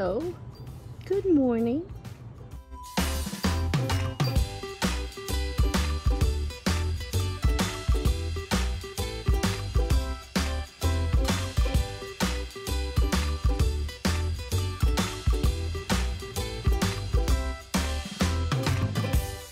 Hello, good morning.